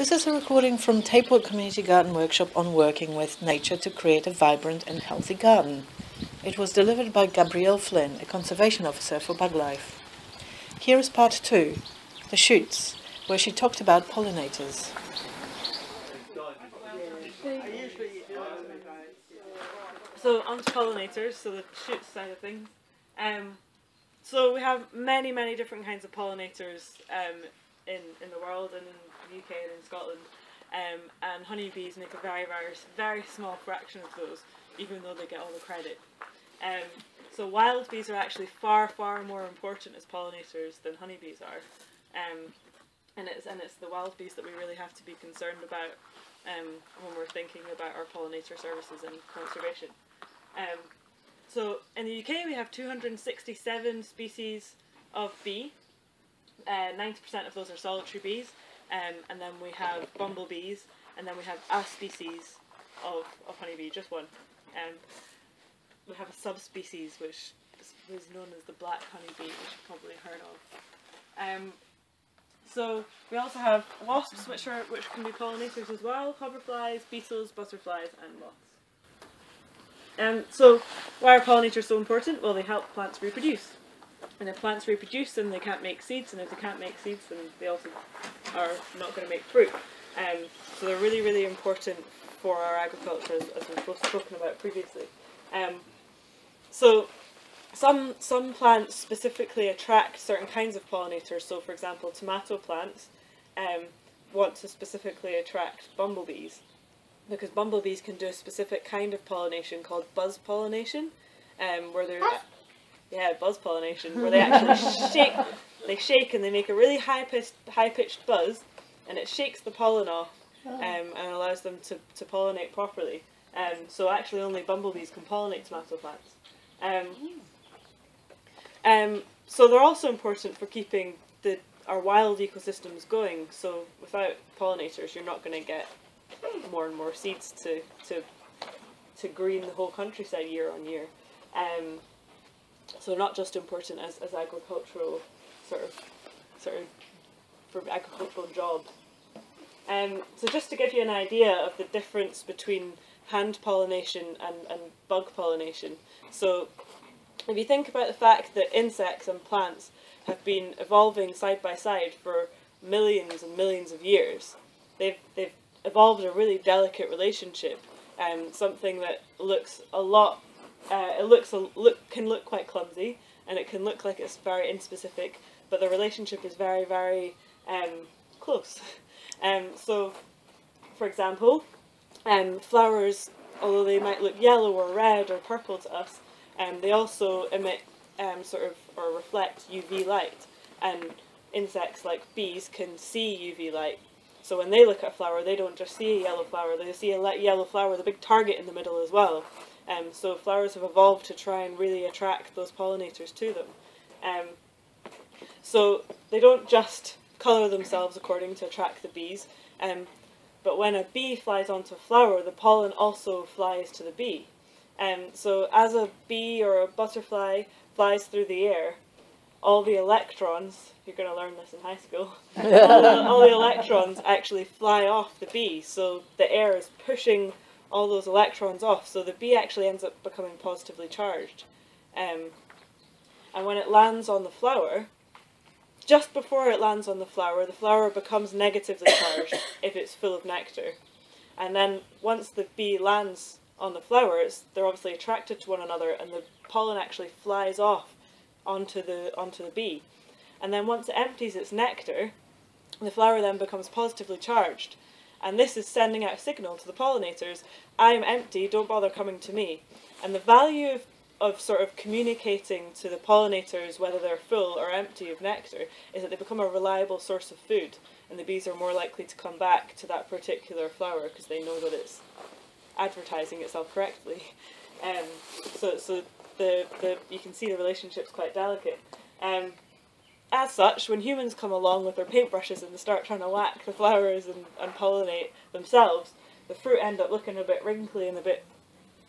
This is a recording from Tayport Community Garden Workshop on working with nature to create a vibrant and healthy garden. It was delivered by Gabrielle Flynn, a conservation officer for Buglife. Here is part 2, the shoots, where she talked about pollinators. So on to pollinators, so the shoots side of things. So we have many different kinds of pollinators in the world, and in the UK and in Scotland, and honeybees make a very small fraction of those, even though they get all the credit. So wild bees are actually far more important as pollinators than honeybees are, and it's the wild bees that we really have to be concerned about when we're thinking about our pollinator services and conservation. So in the UK we have 267 species of bee. 90% of those are solitary bees, and then we have bumblebees, and then we have a species of honeybee, just one. We have a subspecies which is known as the black honeybee, which you've probably heard of. So we also have wasps, which can be pollinators as well, hoverflies, beetles, butterflies and moths. So why are pollinators so important? Well, they help plants reproduce. And if plants reproduce, then they can't make seeds, and if they can't make seeds, then they also are not going to make fruit. So they're really important for our agriculture, as we've both spoken about previously. So some plants specifically attract certain kinds of pollinators. So for example, tomato plants want to specifically attract bumblebees, because bumblebees can do a specific kind of pollination called buzz pollination, where they're... Yeah, buzz pollination, where they actually shake and they make a really high-pitched buzz, and it shakes the pollen off and allows them to pollinate properly. So actually only bumblebees can pollinate tomato plants. So they're also important for keeping our wild ecosystems going. So without pollinators, you're not going to get more and more seeds to green the whole countryside year on year. So they're not just important as agricultural sort of for agricultural jobs. So just to give you an idea of the difference between hand pollination and bug pollination. So if you think about the fact that insects and plants have been evolving side by side for millions and millions of years, they've evolved a really delicate relationship, something that looks a lot... it can look quite clumsy, and it can look like it's very inspecific, but the relationship is very close. So, for example, flowers, although they might look yellow or red or purple to us, they also emit or reflect UV light, and insects like bees can see UV light. So when they look at a flower, they don't just see a yellow flower, they see a yellow flower with a big target in the middle as well. So flowers have evolved to try and really attract those pollinators to them. So they don't just colour themselves according to attract the bees, but when a bee flies onto a flower, the pollen also flies to the bee. So as a bee or a butterfly flies through the air, all the electrons, you're going to learn this in high school, all the electrons actually fly off the bee, so the air is pushing all those electrons off, so the bee actually ends up becoming positively charged. And when it lands on the flower, just before it lands on the flower becomes negatively charged if it's full of nectar. And then once the bee lands on the flowers, they're obviously attracted to one another, and the pollen actually flies off onto the bee. And then once it empties its nectar, the flower then becomes positively charged. And this is sending out a signal to the pollinators, I'm empty, don't bother coming to me. And the value of sort of communicating to the pollinators whether they're full or empty of nectar is that they become a reliable source of food, and the bees are more likely to come back to that particular flower because they know that it's advertising itself correctly. So you can see the relationship's quite delicate. As such, when humans come along with their paintbrushes and they start trying to whack the flowers and pollinate themselves, the fruit end up looking a bit wrinkly and a bit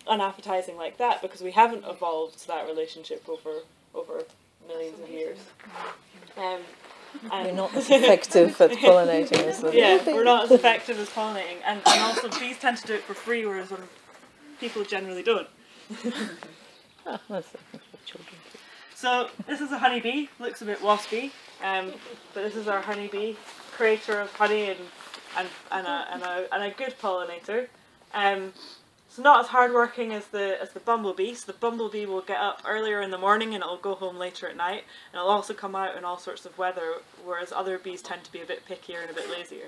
unappetizing like that, because we haven't evolved that relationship over millions of years. We're not as effective at pollinating as them. Yeah, we're not as effective as pollinating, and also bees tend to do it for free, whereas sort of people generally don't. Oh, that's children. So this is a honeybee, looks a bit waspy, but this is our honeybee, creator of honey and a good pollinator. It's not as hardworking as the bumblebee. So the bumblebee will get up earlier in the morning and it'll go home later at night, and it'll also come out in all sorts of weather, whereas other bees tend to be a bit pickier and a bit lazier.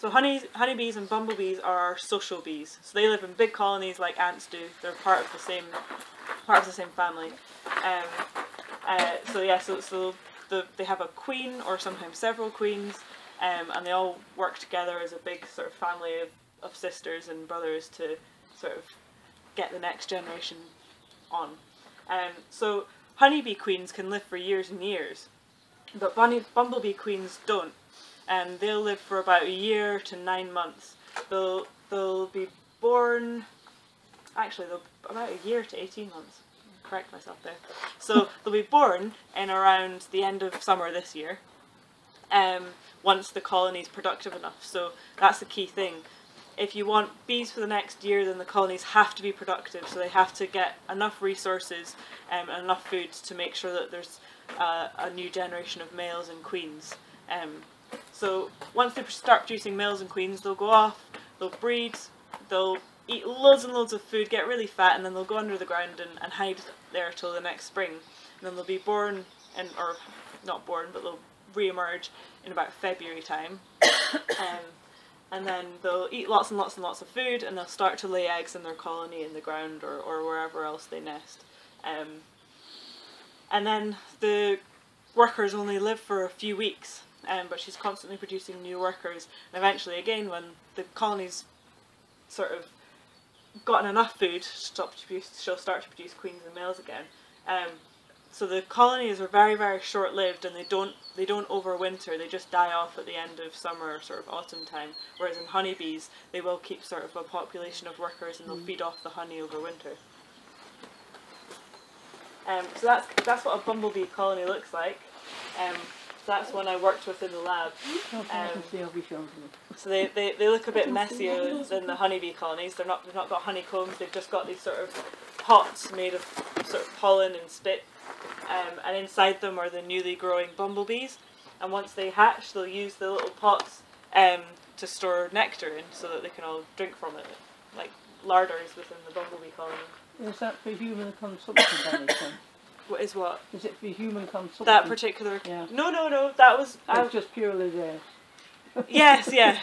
So honeybees and bumblebees are social bees. So they live in big colonies like ants do. They're part of the same family. So they have a queen or sometimes several queens, and they all work together as a big sort of family of sisters and brothers to sort of get the next generation on. So honeybee queens can live for years and years, but bumblebee queens don't, and they'll live for about a year to 9 months. They'll be born, actually they'll about a year to 18 months, I'll correct myself there. So they'll be born in around the end of summer this year, once the colony's productive enough. So that's the key thing. If you want bees for the next year, then the colonies have to be productive, so they have to get enough resources and enough food to make sure that there's a new generation of males and queens. So once they start producing males and queens, they'll go off, they'll breed, they'll eat loads and loads of food, get really fat, and then they'll go under the ground and hide there till the next spring. And then they'll be born, or not born, but they'll re-emerge in about February time. And then they'll eat lots and lots and lots of food, and they'll start to lay eggs in their colony in the ground or wherever else they nest. And then the workers only live for a few weeks, but she's constantly producing new workers. And eventually, again, when the colony's sort of gotten enough food, she'll start to produce queens and males again. So the colonies are very, very short-lived, and they don't overwinter. They just die off at the end of summer, sort of autumn time. Whereas in honeybees, they will keep sort of a population of workers, and they'll feed off the honey over winter. So that's what a bumblebee colony looks like. That's one I worked with in the lab. So they look a bit messier than the honeybee colonies. They've not got honeycombs. They've just got these sort of pots made of sort of pollen and spit. And inside them are the newly growing bumblebees, and once they hatch, they'll use the little pots to store nectar in, so that they can all drink from it, like larders within the bumblebee colony. Is that for human consumption? Anything? What is what? Is it for human consumption? That particular? Yeah. No. That was. It's just purely there. Yes. Yeah.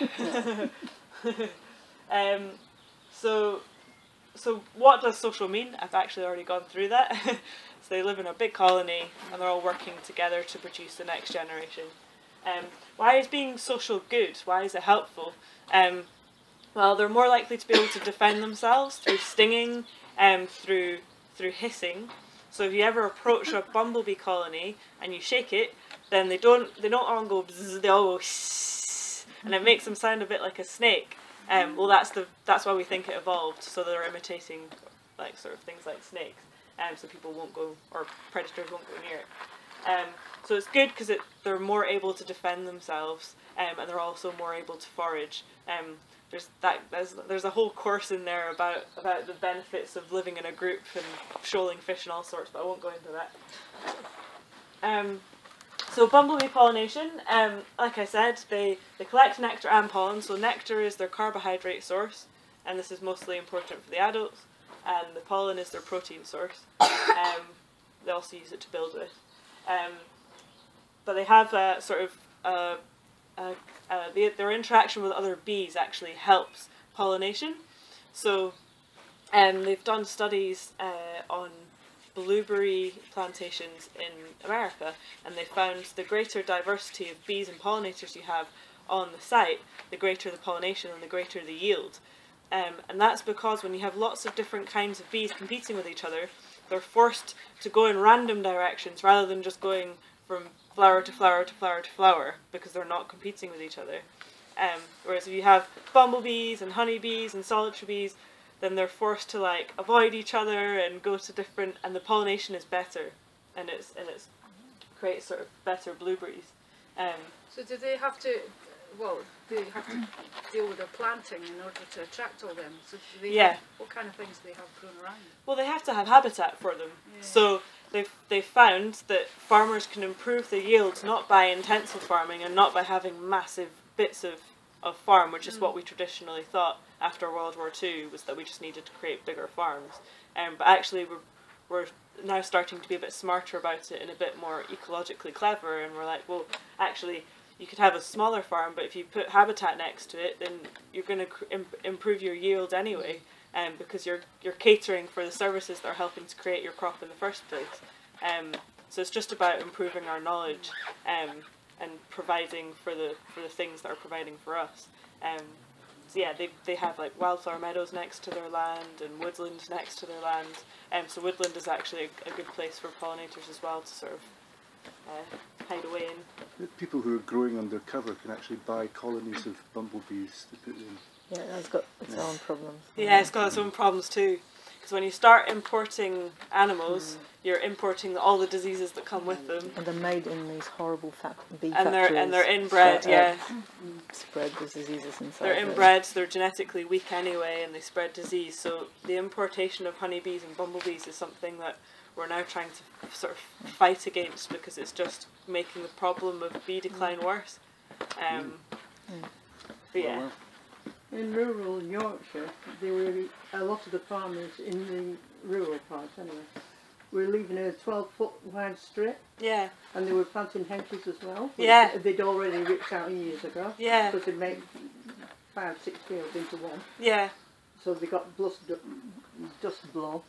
So what does social mean? I've actually already gone through that. So they live in a big colony and they're all working together to produce the next generation. Why is being social good? Why is it helpful? Well, they're more likely to be able to defend themselves through stinging and through hissing. So if you ever approach a bumblebee colony and you shake it, then they don't all go bzzz, they all go shh, and it makes them sound a bit like a snake. Well, that's why we think it evolved, so they're imitating like sort of things like snakes, so people won't go, or predators won't go near it. So it's good because they're more able to defend themselves, and they're also more able to forage. There's a whole course in there about the benefits of living in a group and shoaling fish and all sorts, but I won't go into that. So bumblebee pollination, like I said, they collect nectar and pollen, so nectar is their carbohydrate source, and this is mostly important for the adults, and the pollen is their protein source. They also use it to build with. But they have a sort of, their interaction with other bees actually helps pollination. So they've done studies on blueberry plantations in America, and they found the greater diversity of bees and pollinators you have on the site, the greater the pollination and the greater the yield. And that's because when you have lots of different kinds of bees competing with each other, they're forced to go in random directions rather than just going from flower to flower to flower to flower, because they're not competing with each other. Whereas if you have bumblebees and honeybees and solitary bees, then they're forced to like avoid each other and go to different, and the pollination is better, and it's create sort of better blueberries. So do they have to, well, they have to deal with their planting in order to attract all them? So do they have, what kind of things do they have grown around? Well, they have to have habitat for them. Yeah. So they've found that farmers can improve the yields not by intensive farming and not by having massive bits of farm, which is what we traditionally thought after World War II, was that we just needed to create bigger farms. But actually we're now starting to be a bit smarter about it and a bit more ecologically clever, and we're like, well, actually you could have a smaller farm, but if you put habitat next to it, then you're going to improve your yield anyway, because you're catering for the services that are helping to create your crop in the first place. So it's just about improving our knowledge and providing for the things that are providing for us. So yeah, they have like wildflower meadows next to their land and woodland next to their land. So woodland is actually a good place for pollinators as well to sort of hide away in. People who are growing undercover can actually buy colonies of bumblebees to put in. Yeah, that's got its own problems. Yeah, it's got its own problems too. Because when you start importing animals, you're importing all the diseases that come with them. And they're made in these horrible bee factories. And they're inbred, spread the diseases inside. They're inbred, so they're genetically weak anyway, and they spread disease. So the importation of honeybees and bumblebees is something that we're now trying to sort of fight against, because it's just making the problem of bee decline worse. But yeah. In rural Yorkshire, there were a lot of the farmers in the rural parts anyway. We're leaving a 12-foot wide strip. Yeah. And they were planting henches as well. Yeah. They'd already ripped out years ago. Yeah. Because they'd make 5, 6 fields into one. Yeah. So they got dust blow.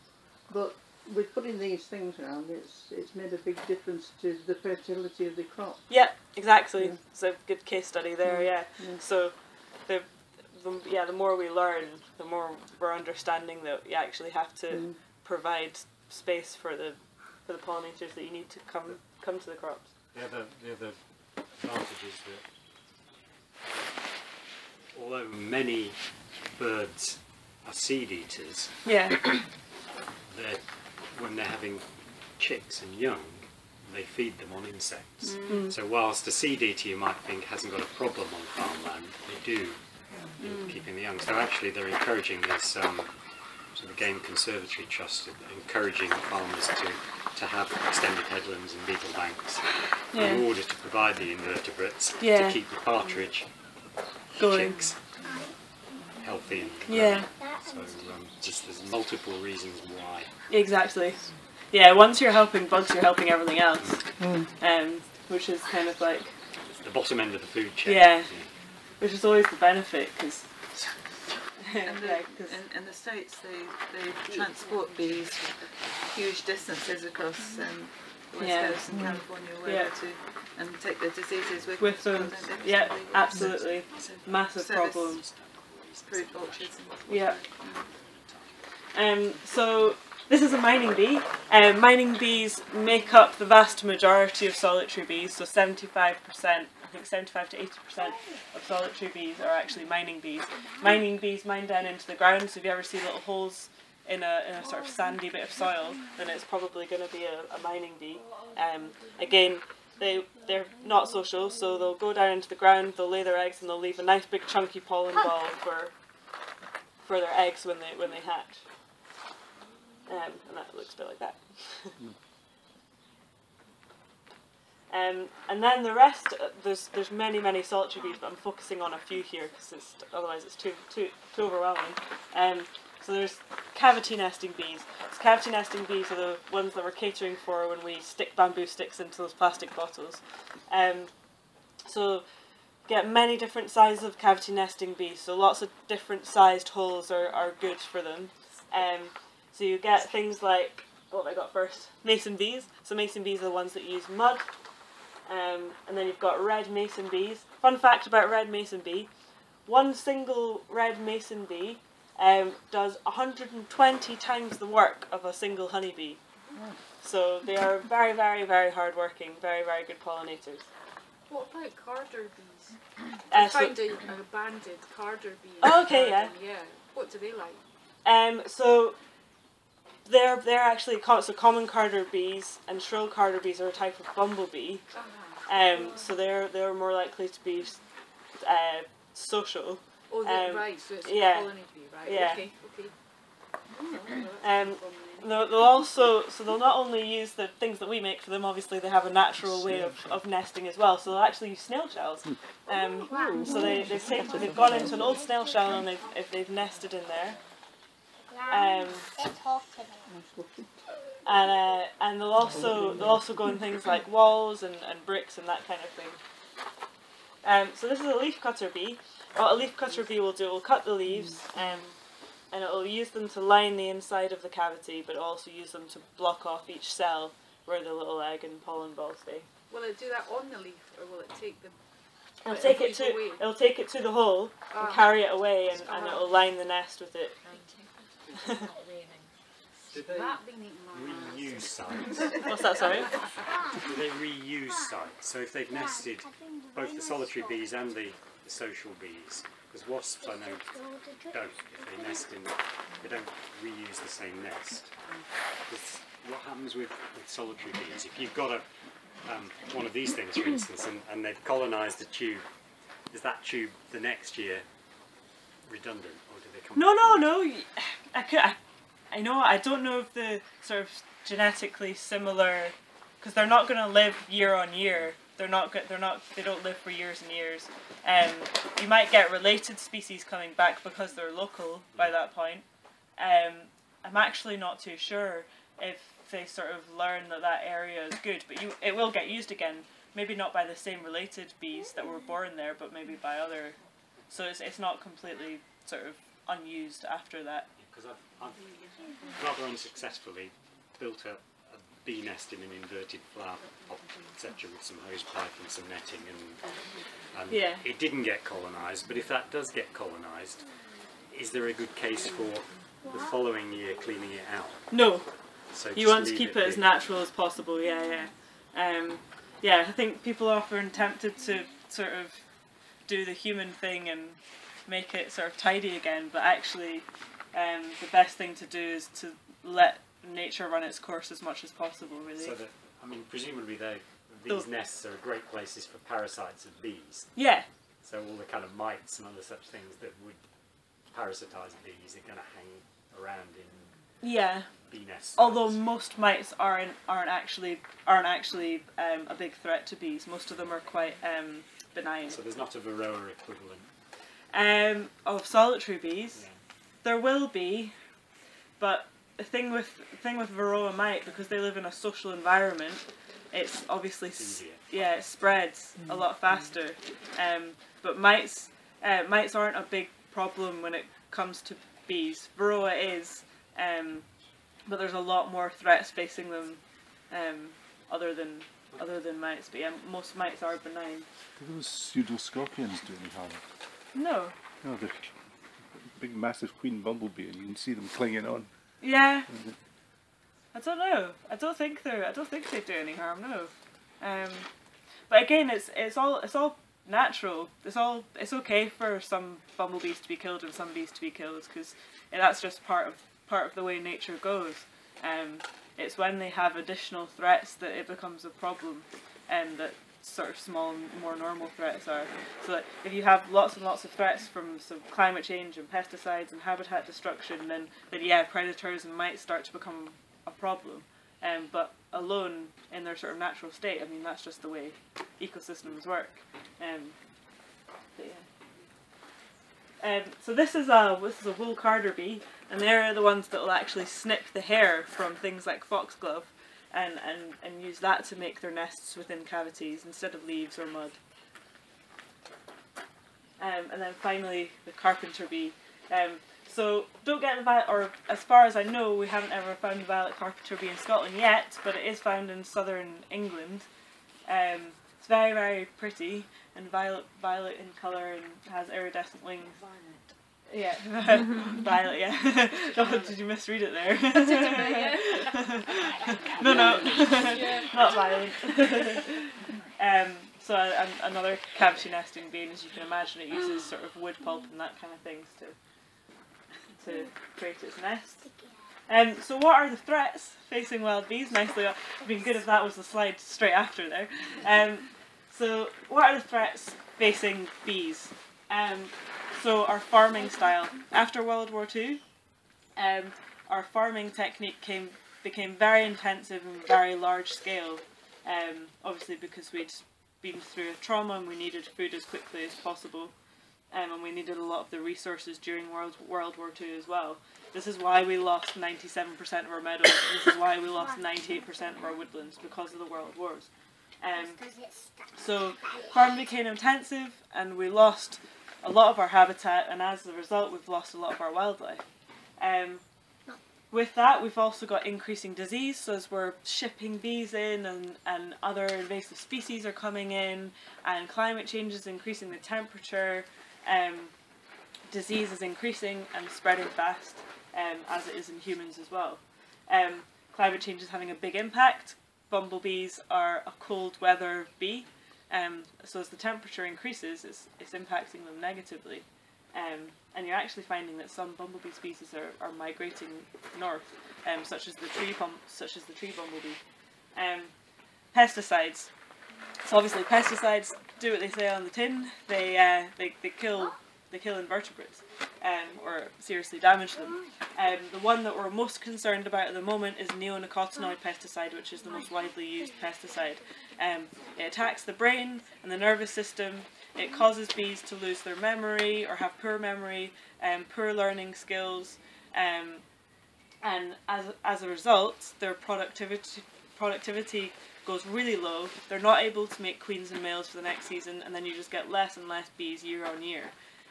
But with putting these things around, it's made a big difference to the fertility of the crop. Yeah, exactly. Yeah. It's a good case study there. Yeah. Yeah. So the more we learn, the more we're understanding that you actually have to provide space for the pollinators that you need to come to the crops. Yeah, the advantage is that although many birds are seed eaters, when they're having chicks and young, they feed them on insects. So whilst a seed eater you might think hasn't got a problem on farmland, they do. Keeping the young. So actually they're encouraging this, so the Game Conservatory Trust encouraging farmers to have extended headlands and beetle banks in order to provide the invertebrates to keep the partridge chicks healthy and so there's multiple reasons why. Exactly. Yeah, once you're helping bugs, you're helping everything else. Which is kind of like... It's the bottom end of the food chain. Yeah. Which is always the benefit, because... in the States they transport bees huge distances across West Coast and California and take the diseases with them. Yeah, absolutely. Massive problem. Fruit orchards. Yeah. So this is a mining bee. Mining bees make up the vast majority of solitary bees, so 75%. I think 75 to 80% of solitary bees are actually mining bees. Mining bees mine down into the ground, so if you ever see little holes in a sort of sandy bit of soil, then it's probably going to be a mining bee. Again, they're not social, so they'll go down into the ground, they'll lay their eggs, and they'll leave a nice big chunky pollen ball for their eggs when they hatch. And that looks a bit like that. And then the rest, there's many solitary bees, but I'm focusing on a few here because otherwise it's too overwhelming. So there's cavity nesting bees. So cavity nesting bees are the ones that we're catering for when we stick bamboo sticks into those plastic bottles. So get many different sizes of cavity nesting bees. So lots of different sized holes are good for them. So you get things like, what have I got first? Mason bees. So mason bees are the ones that use mud. And then you've got red mason bees. Fun fact about red mason bee, one single red mason bee does 120 times the work of a single honeybee. So they are very, very, very hard working, very, very good pollinators. What about carder bees? I found an abandoned carder bee. Oh, okay, yeah. What do they like? So They're actually so common carder bees and shrill carder bees are a type of bumblebee. So they're more likely to be social. Oh, right. So it's a colony bee, right? Yeah. Okay. Okay. They'll also, so they'll not only use the things that we make for them, obviously they have a natural way of nesting as well, so they'll actually use snail shells. So they've gone into an old snail shell and they've nested in there. And they'll also go in things like walls and bricks and that kind of thing. So this is a leafcutter bee. What a leafcutter bee will do, it will cut the leaves, and it will use them to line the inside of the cavity, but also use them to block off each cell where the little egg and pollen balls stay. Will it do that on the leaf, or will it take them? It'll take it to the hole and carry it away, and it will line the nest with it. Do they reuse sites? What's that, sorry? Do they reuse sites? So if they've nested both the solitary bees and the social bees, because wasps, I know, don't. If they nest in, they don't reuse the same nest. What happens with solitary bees? If you've got a one of these things, for instance, and they've colonised a tube, is that tube the next year redundant, or do they come? No. I know, I don't know if the sort of genetically similar, because they're not going to live year on year. They don't live for years and years. You might get related species coming back because they're local by that point. I'm actually not too sure if they sort of learn that area is good, but it will get used again. Maybe not by the same related bees that were born there, but maybe by other. So it's not completely sort of unused after that. Because I've rather unsuccessfully built a bee nest in an inverted flower pot, etc., with some hose pipe and some netting, and it didn't get colonised. But if that does get colonised, is there a good case for the following year cleaning it out? No. So you want to keep it as natural as possible. Yeah. I think people are often tempted to sort of do the human thing and make it sort of tidy again, but actually. The best thing to do is to let nature run its course as much as possible, really. So presumably these nests are great places for parasites of bees. Yeah. So all the kind of mites and other such things that would parasitise bees are going to hang around in bee nests. Although most mites aren't actually a big threat to bees. Most of them are quite benign. So there's not a Varroa equivalent of solitary bees. Yeah. There will be, but the thing with Varroa mite, because they live in a social environment, it's obviously it spreads a lot faster. But mites aren't a big problem when it comes to bees. Varroa is, but there's a lot more threats facing them, other than mites. But yeah, most mites are benign. Do those pseudoscorpions do any harm? No. No, they're big massive queen bumblebee, and you can see them clinging on. Yeah. I don't know. I don't think they do any harm. No. But again, it's all natural. It's okay for some bumblebees to be killed and some bees to be killed, because that's just part of the way nature goes. It's when they have additional threats that it becomes a problem, and that sort of small, more normal threats are. So that if you have lots and lots of threats from climate change and pesticides and habitat destruction, then predators and mites start to become a problem. But alone in their sort of natural state, that's just the way ecosystems work. So this is a wool carder bee, and they're the ones that will actually snip the hair from things like foxglove. And use that to make their nests within cavities instead of leaves or mud. And then finally, the carpenter bee. So don't get the violet, or as far as I know, we haven't ever found the violet carpenter bee in Scotland yet, but it is found in southern England. It's very, very pretty, and violet in colour, and has iridescent wings. Yeah, violet. Yeah. Oh, did you misread it there? No, not violent. So another cavity nesting bee, as you can imagine, it uses sort of wood pulp and that kind of things to create its nest. So what are the threats facing wild bees? Nicely, I've been good if that was the slide straight after there. So what are the threats facing bees? So our farming style. After World War II, our farming technique became very intensive and very large scale, obviously because we'd been through a trauma and we needed food as quickly as possible. And we needed a lot of the resources during World War II as well. This is why we lost 97% of our meadows. This is why we lost 98% of our woodlands, because of the world wars. So farming became intensive and we lost a lot of our habitat, and as a result we've lost a lot of our wildlife. With that we've also got increasing disease, so as we're shipping bees in and other invasive species are coming in, and climate change is increasing the temperature. Disease is increasing and spreading fast, as it is in humans as well. Climate change is having a big impact. Bumblebees are a cold weather bee, so as the temperature increases it's impacting them negatively. And you're actually finding that some bumblebee species are migrating north, such as the tree bumblebee. Pesticides. So obviously pesticides do what they say on the tin. They kill invertebrates, or seriously damage them. The one that we're most concerned about at the moment is neonicotinoid pesticide, which is the most widely used pesticide. It attacks the brain and the nervous system. It causes bees to lose their memory or have poor memory, poor learning skills, and as a result their productivity goes really low. They're not able to make queens and males for the next season, and then you just get less and less bees year on year,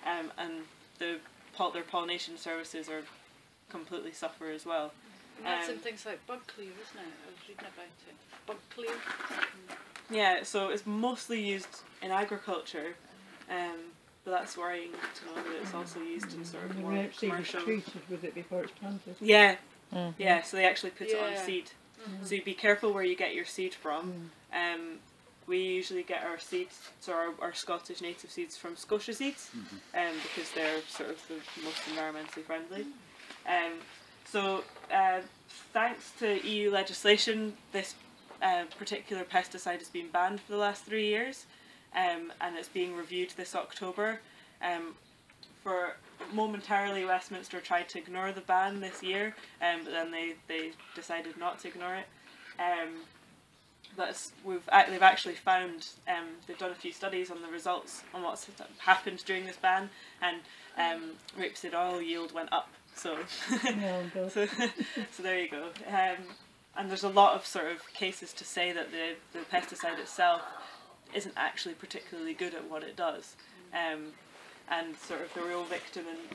and their pollination services are completely suffer as well. And that's in things like bug clear, isn't it? I was reading about it. Bug clear. Yeah, so it's mostly used in agriculture, but that's worrying to know that it's also used in sort of more commercial. Treated with it before it's planted. Yeah, yeah. So they actually put it on seed. So you be careful where you get your seed from. We usually get our seeds, so our Scottish native seeds, from Scotia seeds, because they're sort of the most environmentally friendly. So thanks to EU legislation, this particular pesticide has been banned for the last 3 years, and it's being reviewed this October. For momentarily, Westminster tried to ignore the ban this year, but then they decided not to ignore it. They've actually found, they've done a few studies on the results on what's happened during this ban, and rapeseed oil yield went up. So, so there you go. And there's a lot of sort of cases to say that the pesticide itself isn't actually particularly good at what it does. And sort of the real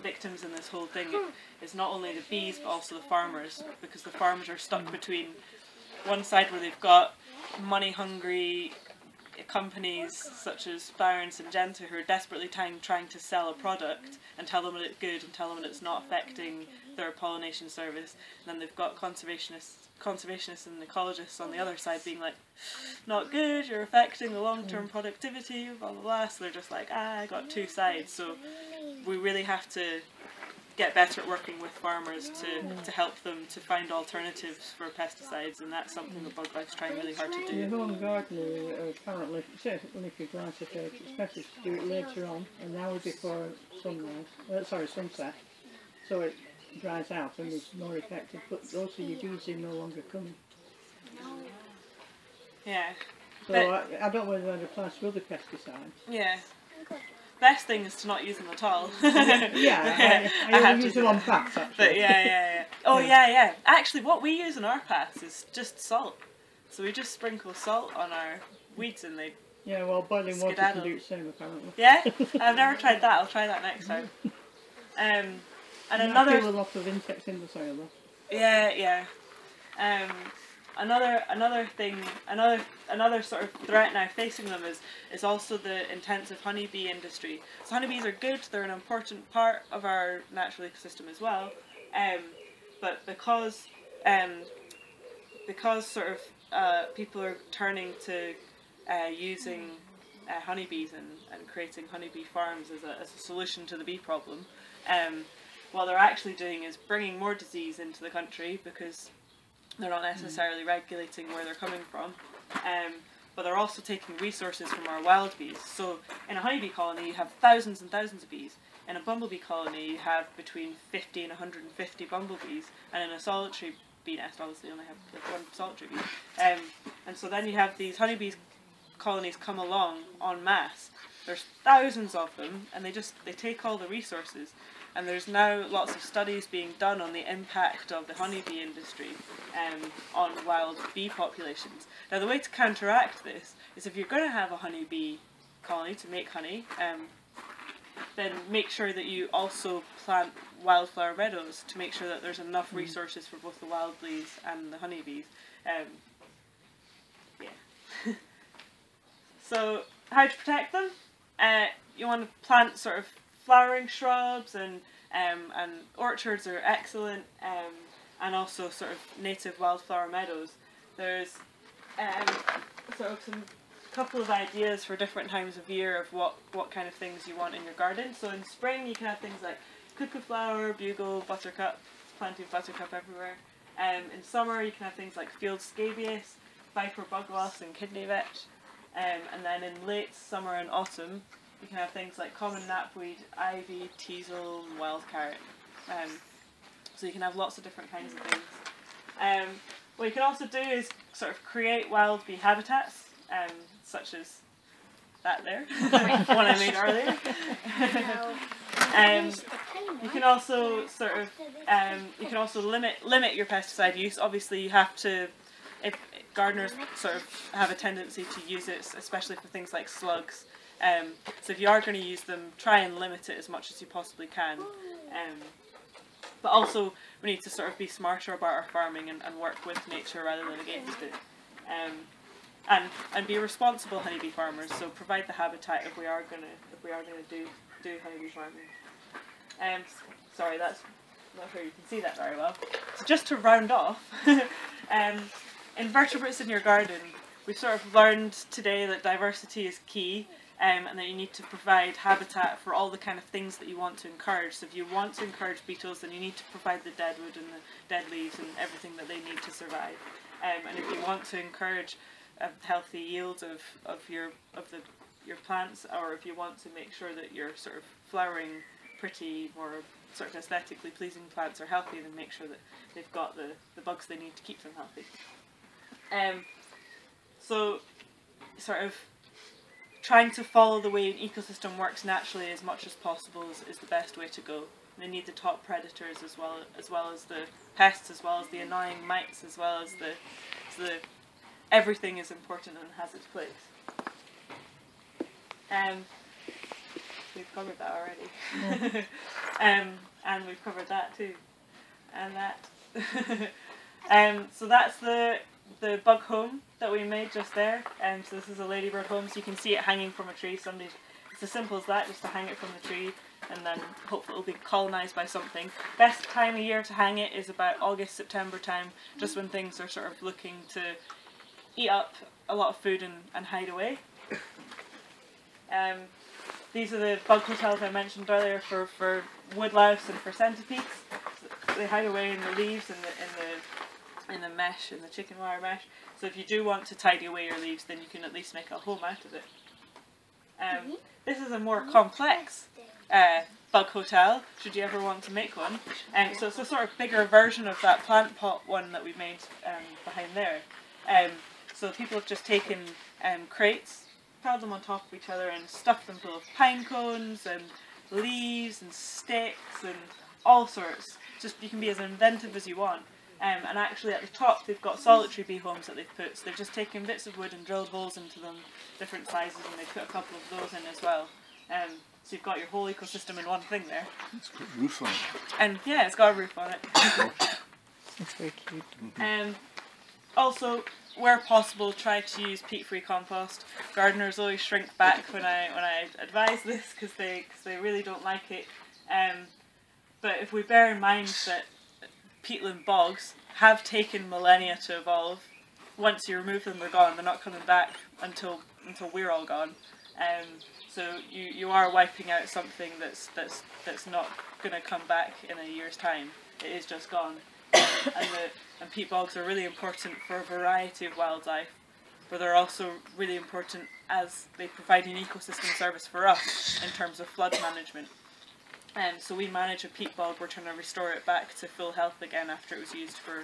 victims in this whole thing is not only the bees but also the farmers, because the farmers are stuck between one side where they've got money-hungry companies such as Bayer and Syngenta who are desperately trying to sell a product and tell them that it's good and tell them that it's not affecting their pollination service, and then they've got conservationists and ecologists on the other side being like, not good, you're affecting the long-term productivity, blah blah blah. So they're just like, I got two sides. So we really have to get better at working with farmers to help them to find alternatives for pesticides, and that's something that Buglife's trying really hard to do. Your own gardener apparently says only if you glance at it, it's better to do it later on, an hour before sunset, so it dries out and it's more effective, but also you do see no longer coming. Yeah. So I don't know whether that applies to other pesticides. Yeah. Best thing is to not use them at all. Yeah, I have to use them on paths actually. But yeah. Oh yeah. Actually, what we use in our paths is just salt. So we just sprinkle salt on our weeds and they. Yeah, well, boiling water can do the same apparently. Yeah, I've never tried that. I'll try that next time. And another. I feel a lot of insects in the soil though. Yeah. Another sort of threat now facing them is also the intensive honeybee industry. So honeybees are good; they're an important part of our natural ecosystem as well. But because sort of people are turning to using honeybees and creating honeybee farms as a solution to the bee problem, what they're actually doing is bringing more disease into the country because they're not necessarily regulating where they're coming from. But they're also taking resources from our wild bees. So in a honeybee colony you have thousands and thousands of bees. In a bumblebee colony you have between 50 and 150 bumblebees, and in a solitary bee nest obviously you only have like one solitary bee. And so then you have these honeybees colonies come along en masse. There's thousands of them and they take all the resources, and there's now lots of studies being done on the impact of the honeybee industry on wild bee populations. Now the way to counteract this is if you're going to have a honeybee colony to make honey, then make sure that you also plant wildflower meadows to make sure that there's enough resources for both the wild bees and the honeybees. Yeah. So how to protect them? You want to plant sort of flowering shrubs, and orchards are excellent, and also sort of native wildflower meadows. There's sort of couple of ideas for different times of year of what kind of things you want in your garden. So in spring you can have things like cuckoo flower, bugle, buttercup. There's plenty of buttercup everywhere. In summer you can have things like field scabious, viper bugloss and kidney vetch. And then in late summer and autumn you can have things like common knapweed, ivy, teasel, and wild carrot. So you can have lots of different kinds of things. What you can also do is sort of create wild bee habitats, such as that there, the one I made earlier. You can also sort of you can also limit your pesticide use. Obviously, you have to. If gardeners sort of have a tendency to use it, especially for things like slugs. So if you are going to use them, try and limit it as much as you possibly can. But also, we need to sort of be smarter about our farming and work with nature rather than against it. And be responsible honeybee farmers. So provide the habitat if we are gonna do honeybee farming. Sorry, that's not sure you can see that very well. So just to round off, invertebrates in your garden. We've sort of learned today that diversity is key, and that you need to provide habitat for all the kind of things that you want to encourage. So if you want to encourage beetles, then you need to provide the dead wood and the dead leaves and everything that they need to survive. And if you want to encourage healthy yields of your plants, or if you want to make sure that your sort of flowering pretty or sort of aesthetically pleasing plants are healthy, then make sure that they've got the bugs they need to keep them healthy. So sort of trying to follow the way an ecosystem works naturally as much as possible is the best way to go. They need the top predators as well as the pests, as well as the annoying mites, as well as the everything is important and has its place. We've covered that already. Yeah. And we've covered that too. And that. So that's the bug home that we made just there. So this is a ladybird home, so you can see it hanging from a tree. It's as simple as that, just to hang it from the tree, and then hopefully it'll be colonised by something. Best time of year to hang it is about August, September time, just when things are sort of looking to eat up a lot of food and hide away. These are the bug hotels I mentioned earlier for woodlouse and for centipedes. So they hide away in the leaves and in the mesh, in the chicken wire mesh. So if you do want to tidy away your leaves, then you can at least make a home out of it. This is a more complex bug hotel, should you ever want to make one. So it's a sort of bigger version of that plant pot one that we made behind there. So people have just taken crates, piled them on top of each other and stuffed them full of pine cones and leaves and sticks and all sorts. Just you can be as inventive as you want. And actually at the top they've got solitary bee homes that they've put, so they've just taken bits of wood and drilled holes into them, different sizes, and they put a couple of those in as well. So you've got your whole ecosystem in one thing there. It's got a roof on it. And yeah, it's got a roof on it. It's very cute. Also, where possible, try to use peat-free compost. Gardeners always shrink back when I advise this because they really don't like it. But if we bear in mind that peatland bogs have taken millennia to evolve, once you remove them, they're gone. They're not coming back until we're all gone. So you are wiping out something that's not going to come back in a year's time. It is just gone. And peat bogs are really important for a variety of wildlife, but they're also really important as they provide an ecosystem service for us in terms of flood management. So we manage a peat bog, we're trying to restore it back to full health again after it was used for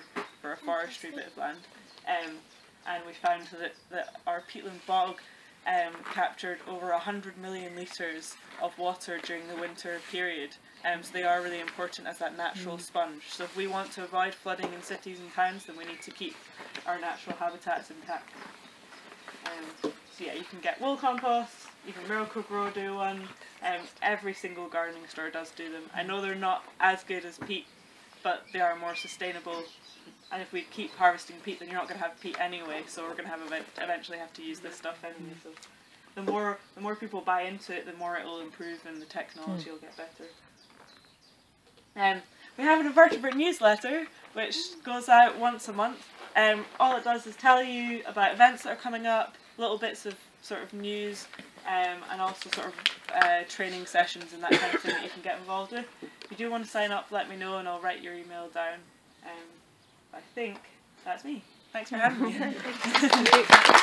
a forestry bit of land. And we found that our peatland bog captured over 100 million litres of water during the winter period. So they are really important as that natural sponge. So if we want to avoid flooding in cities and towns, then we need to keep our natural habitats intact. So yeah, you can get wool compost, you can Miracle-Gro do one, every single gardening store does do them. I know they're not as good as peat, but they are more sustainable. And if we keep harvesting peat, then you're not going to have peat anyway, so we're going to eventually have to use this stuff anyway. So the more people buy into it, the more it will improve and the technology will get better. We have an invertebrate newsletter which goes out once a month. All it does is tell you about events that are coming up, little bits of sort of news, and also sort of training sessions and that kind of thing that you can get involved with. If you do want to sign up, let me know and I'll write your email down. I think that's me. Thanks for having me.